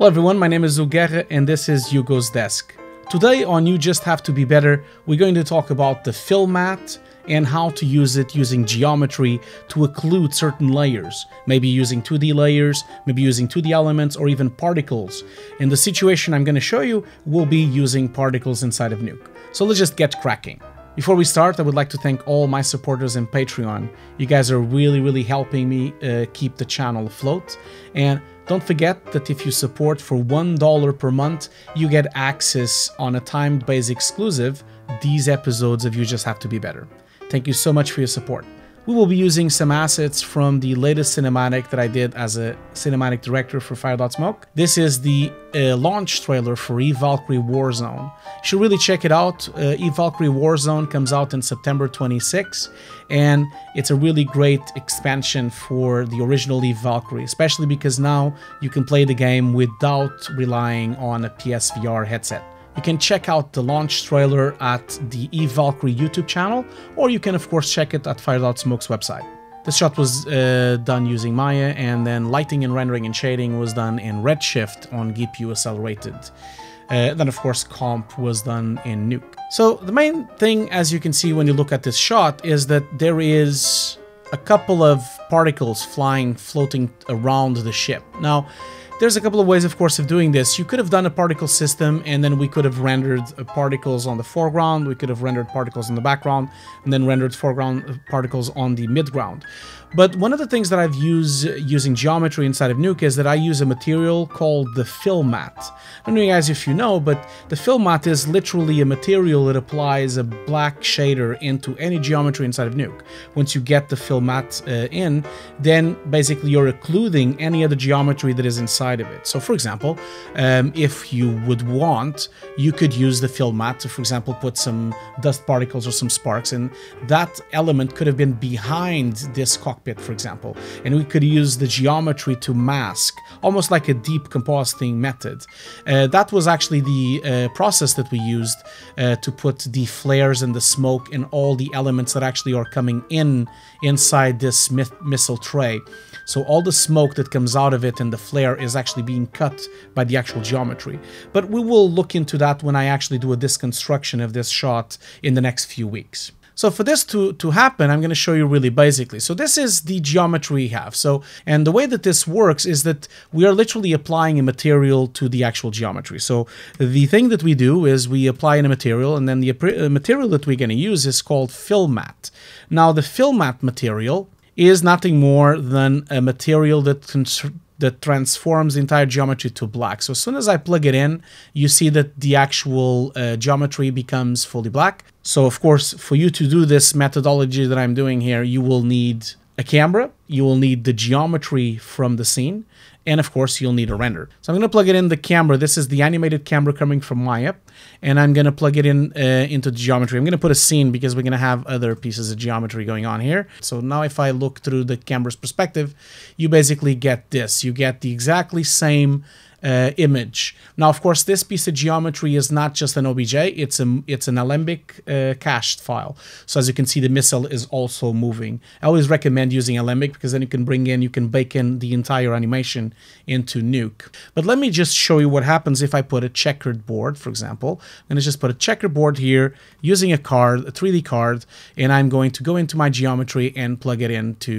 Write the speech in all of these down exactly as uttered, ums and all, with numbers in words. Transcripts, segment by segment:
Hello everyone, my name is Hugo Guerra and this is Hugo's Desk. Today on You Just Have to Be Better, we're going to talk about the FillMat and how to use it using geometry to occlude certain layers, maybe using two D layers, maybe using two D elements or even particles. In the situation I'm going to show you, we'll be using particles inside of Nuke. So let's just get cracking. Before we start, I would like to thank all my supporters in Patreon. You guys are really, really helping me uh, keep the channel afloat. And don't forget that if you support for one dollar per month, you get access on a timed base exclusive, these episodes of You Just Have to Be Better. Thank you so much for your support. We will be using some assets from the latest cinematic that I did as a cinematic director for Fire.Smoke. This is the uh, launch trailer for Eve Valkyrie Warzone. You should really check it out. Uh, Eve Valkyrie Warzone comes out in September twenty-sixth, and it's a really great expansion for the original Eve Valkyrie, especially because now you can play the game without relying on a P S V R headset. You can check out the launch trailer at the Eve Valkyrie YouTube channel, or you can of course check it at Fire.Smoke's website. This shot was uh, done using Maya, and then lighting and rendering and shading was done in Redshift on G P U accelerated. Uh, then of course comp was done in Nuke. So the main thing, as you can see when you look at this shot, is that there is a couple of particles flying, floating around the ship. Now, there's a couple of ways, of course, of doing this. You could have done a particle system, and then we could have rendered particles on the foreground, we could have rendered particles in the background, and then rendered foreground particles on the midground. But one of the things that I've used using geometry inside of Nuke is that I use a material called the FillMat. I don't know, guys, if you know, but the FillMat is literally a material that applies a black shader into any geometry inside of Nuke. Once you get the FillMat uh, in, then basically you're occluding any other geometry that is inside of it. So for example, um, if you would want, you could use the FillMat to, for example, put some dust particles or some sparks, and that element could have been behind this cockpit, for example, and we could use the geometry to mask, almost like a deep compositing method. Uh, that was actually the uh, process that we used uh, to put the flares and the smoke and all the elements that actually are coming in inside this mi missile tray. So all the smoke that comes out of it and the flare is actually being cut by the actual geometry. But we will look into that when I actually do a deconstruction of this shot in the next few weeks. So for this to, to happen, I'm going to show you really basically. So this is the geometry we have. So, and the way that this works is that we are literally applying a material to the actual geometry. So the thing that we do is we apply a material, and then the material that we're going to use is called FillMat. Now the FillMat material is nothing more than a material that that transforms the entire geometry to black. So as soon as I plug it in, you see that the actual uh, geometry becomes fully black. So of course, for you to do this methodology that I'm doing here, you will need a camera, you will need the geometry from the scene, and of course you'll need a render. So I'm going to plug it in the camera. This is the animated camera coming from Maya, and I'm going to plug it in uh, into the geometry. I'm going to put a scene because we're going to have other pieces of geometry going on here. So now if I look through the camera's perspective, you basically get this. You get the exactly same Uh, image. Now, of course, this piece of geometry is not just an O B J, it's, a, it's an Alembic uh, cached file. So as you can see, the missile is also moving. I always recommend using Alembic because then you can bring in, you can bake in the entire animation into Nuke. But let me just show you what happens if I put a checkered board, for example. I'm going to just put a checkered board here using a card, a three D card, and I'm going to go into my geometry and plug it into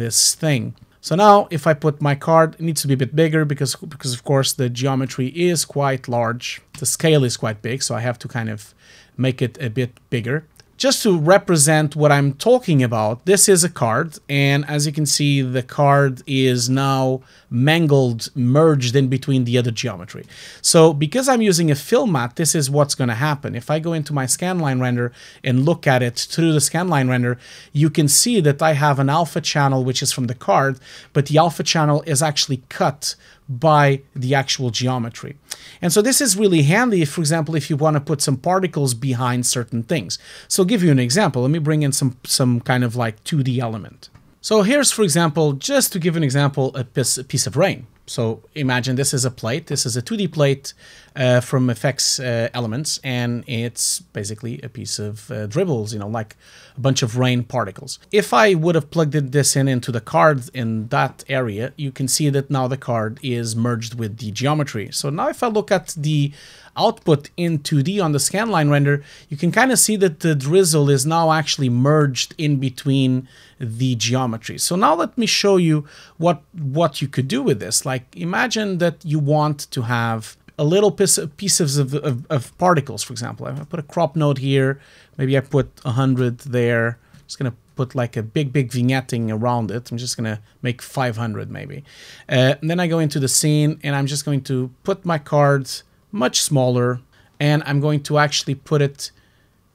this thing. So now, if I put my card, it needs to be a bit bigger because, because of course, the geometry is quite large. The scale is quite big, so I have to kind of make it a bit bigger. Just to represent what I'm talking about, this is a card, and as you can see, the card is now mangled, merged in between the other geometry. So because I'm using a FillMat, this is what's going to happen. If I go into my scanline render and look at it through the scanline render, you can see that I have an alpha channel, which is from the card, but the alpha channel is actually cut by the actual geometry. And so this is really handy, if, for example, if you want to put some particles behind certain things. So I'll give you an example. Let me bring in some, some kind of like two D element. So here's, for example, just to give an example, a piece, a piece of rain. So imagine this is a plate. This is a two D plate uh, from F X uh, Elements, and it's basically a piece of uh, dribbles, you know, like a bunch of rain particles. If I would have plugged this in into the card in that area, you can see that now the card is merged with the geometry. So now if I look at the output in two D on the scanline render, you can kind of see that the drizzle is now actually merged in between the geometry. So now let me show you what what you could do with this. Like, imagine that you want to have a little piece, pieces of, of, of particles, for example. I put a crop node here, maybe I put one hundred there. I'm just going to put like a big, big vignetting around it. I'm just going to make five hundred maybe. Uh, and then I go into the scene and I'm just going to put my cards much smaller, and I'm going to actually put it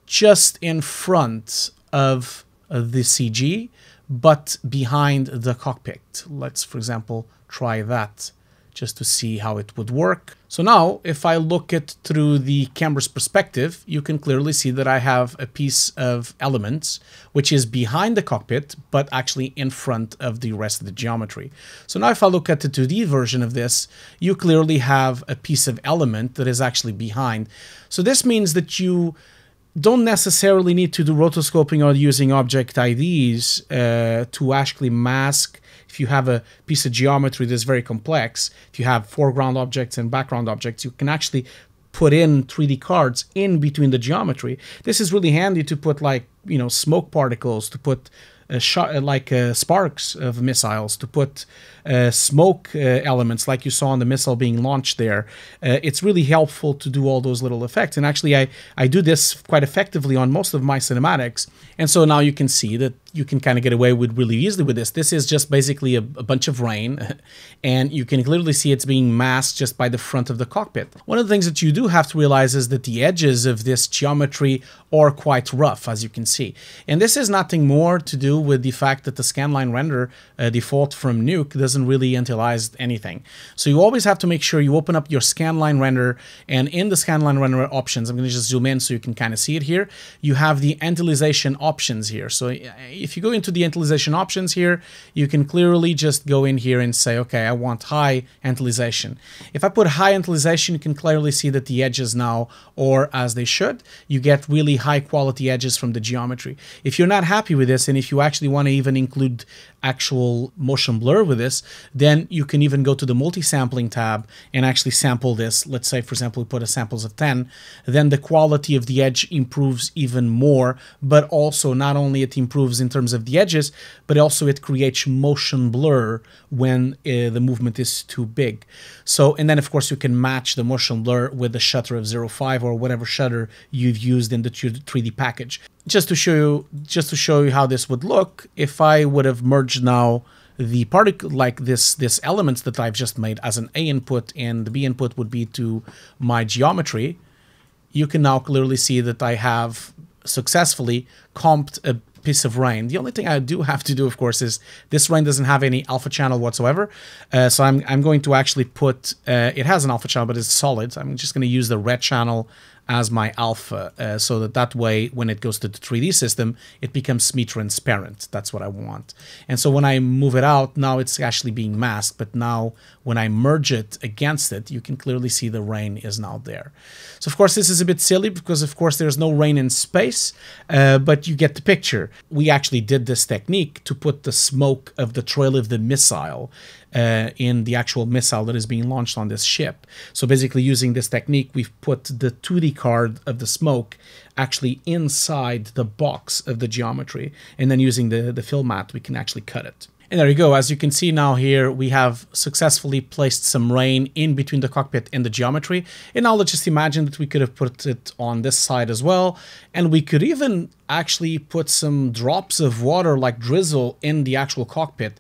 just in front of the C G, but behind the cockpit. Let's, for example, try that just to see how it would work. So now, if I look at through the camera's perspective, you can clearly see that I have a piece of elements, which is behind the cockpit, but actually in front of the rest of the geometry. So now if I look at the two D version of this, you clearly have a piece of element that is actually behind. So this means that you don't necessarily need to do rotoscoping or using object I Ds uh, to actually mask if you have a piece of geometry that's very complex. If you have foreground objects and background objects, you can actually put in three D cards in between the geometry. This is really handy to put, like, you know, smoke particles, to put a shot, like uh, sparks of missiles, to put uh, smoke uh, elements like you saw on the missile being launched there. Uh, it's really helpful to do all those little effects. And actually, I, I do this quite effectively on most of my cinematics. And so now you can see that you can kind of get away with really easily with this. This is just basically a, a bunch of rain, and you can clearly see it's being masked just by the front of the cockpit. One of the things that you do have to realize is that the edges of this geometry are quite rough, as you can see. And this is nothing more to do with the fact that the scanline render uh, default from Nuke doesn't really initialize anything. So you always have to make sure you open up your scanline render, and in the scanline render options, I'm going to just zoom in so you can kind of see it here. You have the antilization options here. So if you go into the antilization options here, you can clearly just go in here and say, okay, I want high antilization. If I put high antilization, you can clearly see that the edges now are as they should. You get really high quality edges from the geometry. If you're not happy with this, and if you actually want to even include actual motion blur with this, then you can even go to the multi-sampling tab and actually sample this. Let's say, for example, we put a samples of ten, then the quality of the edge improves even more, but also not only it improves in terms of the edges, but also it creates motion blur when uh, the movement is too big. So, and then of course you can match the motion blur with the shutter of zero point five or whatever shutter you've used in the three D package. Just to show you, just to show you how this would look, if I would have merged now the particle, like this, this elements that I've just made as an A input, and the B input would be to my geometry, you can now clearly see that I have successfully comped a piece of rain. The only thing I do have to do, of course, is this rain doesn't have any alpha channel whatsoever. Uh, so I'm, I'm going to actually put, uh, it has an alpha channel, but it's solid. So I'm just going to use the red channel as my alpha, uh, so that that way when it goes to the three D system, it becomes semi-transparent. That's what I want. And so when I move it out, now it's actually being masked, but now when I merge it against it, you can clearly see the rain is now there. So of course, this is a bit silly because of course there's no rain in space, uh, but you get the picture. We actually did this technique to put the smoke of the trail of the missile Uh, in the actual missile that is being launched on this ship. So basically using this technique, we've put the two D card of the smoke actually inside the box of the geometry. And then using the, the FillMat, we can actually cut it. And there you go. As you can see now here, we have successfully placed some rain in between the cockpit and the geometry. And now let's just imagine that we could have put it on this side as well. And we could even actually put some drops of water, like drizzle, in the actual cockpit.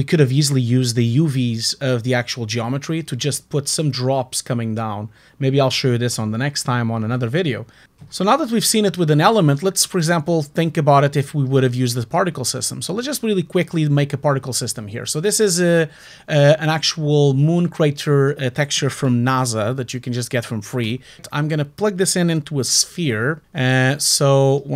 We could have easily used the U Vs of the actual geometry to just put some drops coming down. Maybe I'll show you this on the next time on another video. So now that we've seen it with an element, let's, for example, think about it if we would have used the particle system. So let's just really quickly make a particle system here. So this is a, uh, an actual moon crater uh, texture from NASA that you can just get from free. I'm going to plug this in into a sphere. Uh, so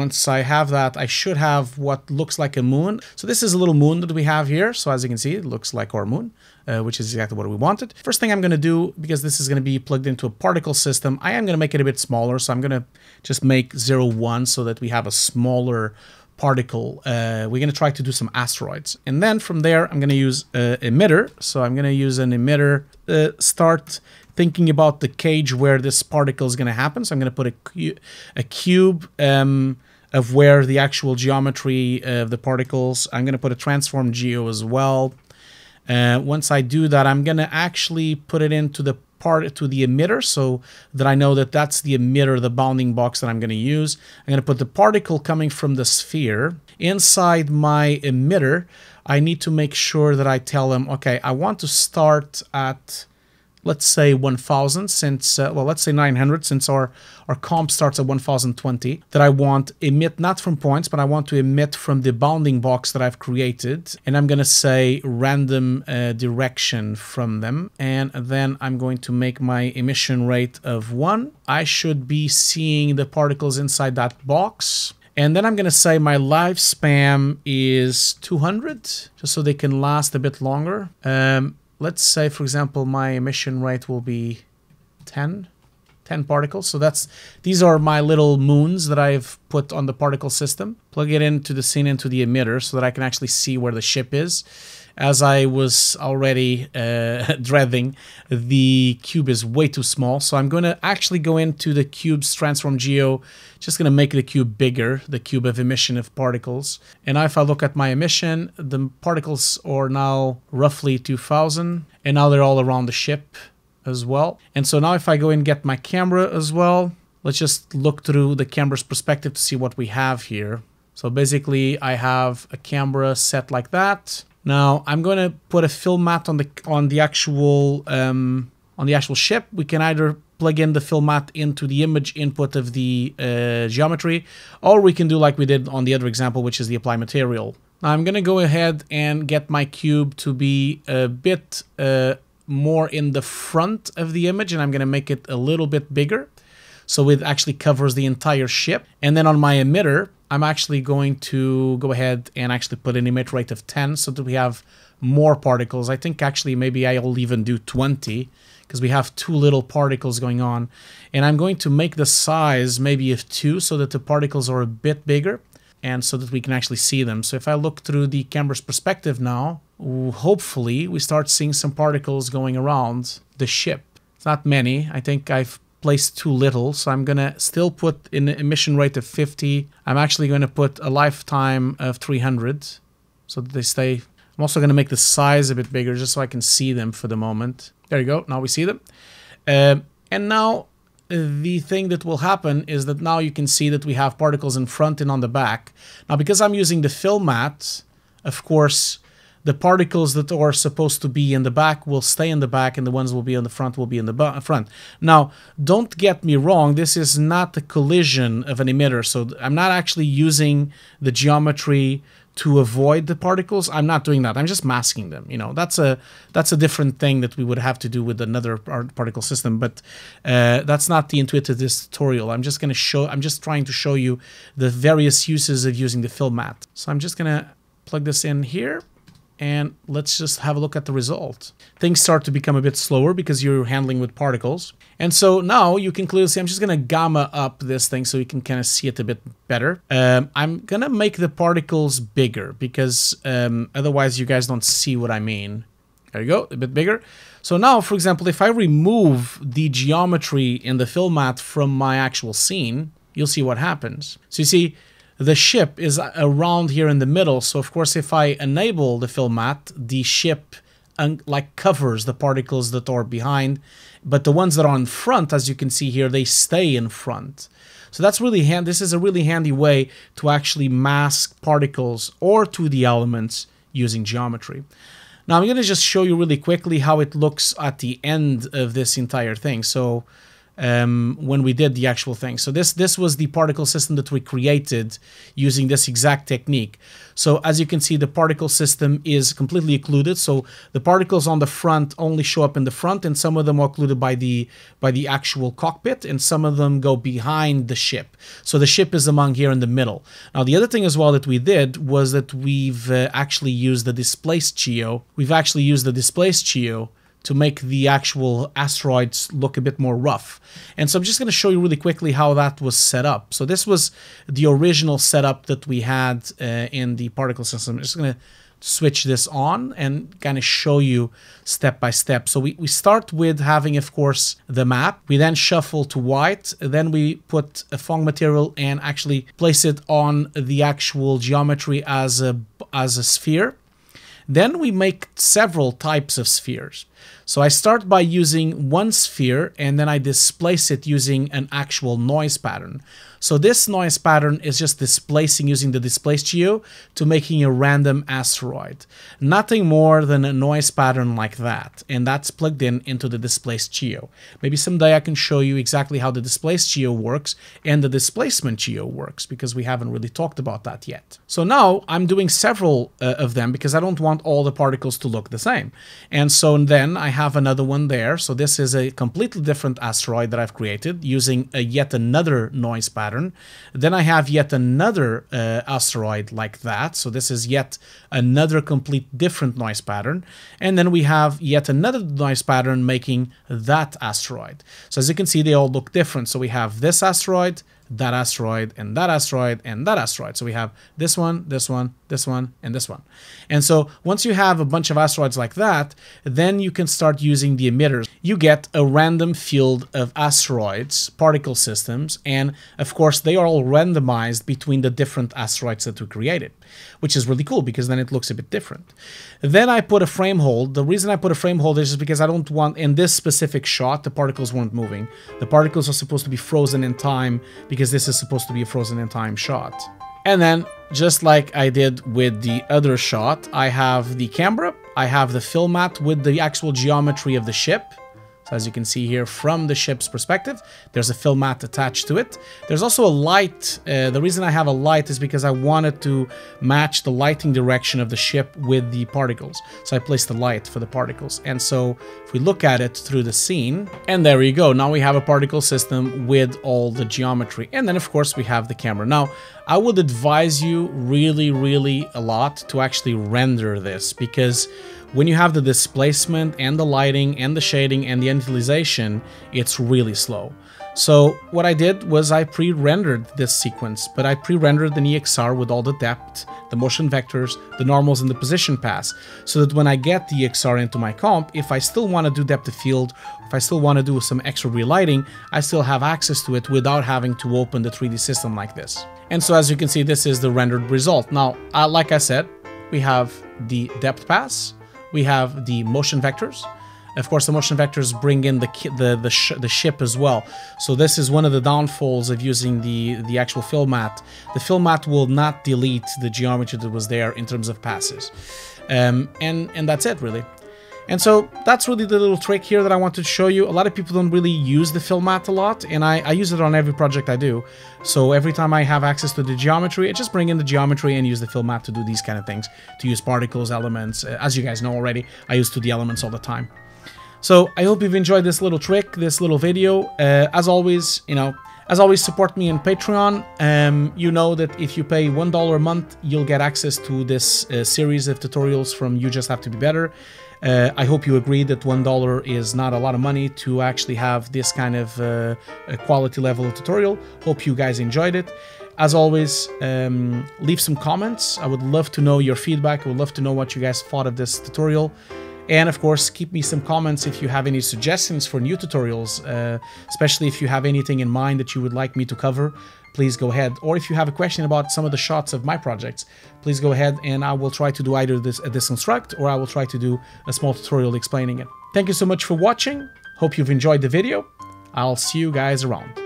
once I have that, I should have what looks like a moon. So this is a little moon that we have here. So as you can see, it looks like our moon. uh, which is exactly what we wanted. First thing I'm going to do, because this is going to be plugged into a particle system, I am going to make it a bit smaller. So I'm going to just make zero one so that we have a smaller particle. Uh, we're going to try to do some asteroids. And then from there, I'm going to use uh, emitter. So I'm going to use an emitter, uh, start thinking about the cage where this particle is going to happen. So I'm going to put a, cu a cube um, of where the actual geometry of the particles. I'm going to put a transform geo as well. Uh, once I do that, I'm going to actually put it into the part to the emitter so that I know that that's the emitter, the bounding box that I'm going to use. I'm going to put the particle coming from the sphere inside my emitter. I need to make sure that I tell them, okay, I want to start at, let's say one thousand, since, uh, well, let's say nine hundred, since our, our comp starts at one thousand twenty, that I want emit not from points, but I want to emit from the bounding box that I've created. And I'm going to say random uh, direction from them. And then I'm going to make my emission rate of one. I should be seeing the particles inside that box. And then I'm going to say my lifespan is two hundred, just so they can last a bit longer. Um, Let's say, for example, my emission rate will be ten, ten particles. So that's, these are my little moons that I've put on the particle system. Plug it into the scene, into the emitter, so that I can actually see where the ship is. As I was already uh, dreading, the cube is way too small. So I'm going to actually go into the cube's transform geo, just going to make the cube bigger, the cube of emission of particles. And if I look at my emission, the particles are now roughly two thousand. And now they're all around the ship as well. And so now if I go and get my camera as well, let's just look through the camera's perspective to see what we have here. So basically I have a camera set like that. Now I'm going to put a FillMat on the on the actual um, on the actual ship. We can either plug in the FillMat into the image input of the uh, geometry, or we can do like we did on the other example, which is the apply material. Now I'm going to go ahead and get my cube to be a bit uh, more in the front of the image, and I'm going to make it a little bit bigger, so it actually covers the entire ship. And then on my emitter, I'm actually going to go ahead and actually put an emit rate of ten so that we have more particles. I think actually maybe I'll even do twenty because we have two little particles going on. And I'm going to make the size maybe of two so that the particles are a bit bigger and so that we can actually see them. So if I look through the camera's perspective now, hopefully we start seeing some particles going around the ship. It's not many. I think I've place too little, so I'm gonna still put an emission rate of fifty. I'm actually going to put a lifetime of three hundred so that they stay. I'm also going to make the size a bit bigger just so I can see them for the moment. There you go, now we see them. Uh, and now the thing that will happen is that now you can see that we have particles in front and on the back. Now because I'm using the FillMat, of course the particles that are supposed to be in the back will stay in the back and the ones will be in the front will be in the front. Now, don't get me wrong, this is not the collision of an emitter. So I'm not actually using the geometry to avoid the particles. I'm not doing that. I'm just masking them. You know, that's a that's a different thing that we would have to do with another particle system, but uh, that's not the intuitive of this tutorial. I'm just going to show, I'm just trying to show you the various uses of using the FillMat. So I'm just going to plug this in here. And let's just have a look at the result. Things start to become a bit slower because you're handling with particles. And so now you can clearly see, I'm just going to gamma up this thing so you can kind of see it a bit better. Um, I'm going to make the particles bigger because um, otherwise you guys don't see what I mean. There you go, a bit bigger. So now, for example, if I remove the geometry in the FillMat from my actual scene, you'll see what happens. So you see, the ship is around here in the middle, so of course if I enable the FillMat, the ship like covers the particles that are behind, but the ones that are in front, as you can see here, they stay in front. So that's really hand. This is a really handy way to actually mask particles or to the elements using geometry. Now I'm going to just show you really quickly how it looks at the end of this entire thing. So um, when we did the actual thing. So this, this was the particle system that we created using this exact technique. So as you can see, the particle system is completely occluded. So the particles on the front only show up in the front, and some of them are occluded by the, by the actual cockpit, and some of them go behind the ship. So the ship is among here in the middle. Now, the other thing as well that we did was that we've uh, actually used the displaced G E O. We've actually used the displaced G E O to make the actual asteroids look a bit more rough. And so I'm just going to show you really quickly how that was set up. So this was the original setup that we had uh, in the particle system. I'm just going to switch this on and kind of show you step by step. So we, we start with having, of course, the map. We then shuffle to white. Then we put a Fong material and actually place it on the actual geometry as a, as a sphere. Then we make several types of spheres. So I start by using one sphere, and then I displace it using an actual noise pattern. So this noise pattern is just displacing using the displaced G E O to making a random asteroid. Nothing more than a noise pattern like that, and that's plugged in into the displaced G E O. Maybe someday I can show you exactly how the displaced G E O works and the displacement G E O works, because we haven't really talked about that yet. So now I'm doing several uh, of them because I don't want all the particles to look the same. And so then I have another one there. So this is a completely different asteroid that I've created using a yet another noise pattern. Then I have yet another uh, asteroid like that. So this is yet another complete different noise pattern. And then we have yet another noise pattern making that asteroid. So as you can see, they all look different. So we have this asteroid, that asteroid, and that asteroid, and that asteroid. So we have this one, this one, this one, and this one. And so once you have a bunch of asteroids like that, then you can start using the emitters. You get a random field of asteroids, particle systems, and of course they are all randomized between the different asteroids that we created, which is really cool because then it looks a bit different. Then I put a frame hold. The reason I put a frame hold is just because I don't want, in this specific shot, the particles weren't moving. The particles are supposed to be frozen in time because this is supposed to be a frozen in time shot. And then, just like I did with the other shot, I have the camera, I have the FillMat with the actual geometry of the ship. So as you can see here, from the ship's perspective, there's a FillMat attached to it. There's also a light. Uh, the reason I have a light is because I wanted to match the lighting direction of the ship with the particles. So I placed the light for the particles. And so if we look at it through the scene, and there you go. Now we have a particle system with all the geometry. And then, of course, we have the camera. Now, I would advise you really, really a lot to actually render this, because when you have the displacement and the lighting and the shading and the anodization, it's really slow. So what I did was I pre-rendered this sequence, but I pre-rendered an E X R with all the depth, the motion vectors, the normals, and the position pass, so that when I get the E X R into my comp, if I still want to do depth of field, if I still want to do some extra relighting, I still have access to it without having to open the three D system like this. And so as you can see, this is the rendered result. Now, uh, like I said, we have the depth pass, we have the motion vectors. Of course, the motion vectors bring in the the the, sh the ship as well. So this is one of the downfalls of using the the actual FillMat. The FillMat will not delete the geometry that was there in terms of passes, um, and and that's it really. And so that's really the little trick here that I wanted to show you. A lot of people don't really use the FillMat a lot, and I, I use it on every project I do. So every time I have access to the geometry, I just bring in the geometry and use the FillMat to do these kind of things, to use particles, elements. As you guys know already, I use two D elements all the time. So I hope you've enjoyed this little trick, this little video. Uh, as always, you know, as always, support me on Patreon. Um, you know that if you pay one dollar a month, you'll get access to this uh, series of tutorials from You Just Have to Be Better. Uh, I hope you agree that one dollar is not a lot of money to actually have this kind of uh, quality level of tutorial. Hope you guys enjoyed it. As always, um, leave some comments. I would love to know your feedback. I would love to know what you guys thought of this tutorial. And of course, keep me some comments if you have any suggestions for new tutorials, uh, especially if you have anything in mind that you would like me to cover. Please go ahead. Or if you have a question about some of the shots of my projects, please go ahead and I will try to do either this, a deconstruct, or I will try to do a small tutorial explaining it. Thank you so much for watching. Hope you've enjoyed the video. I'll see you guys around.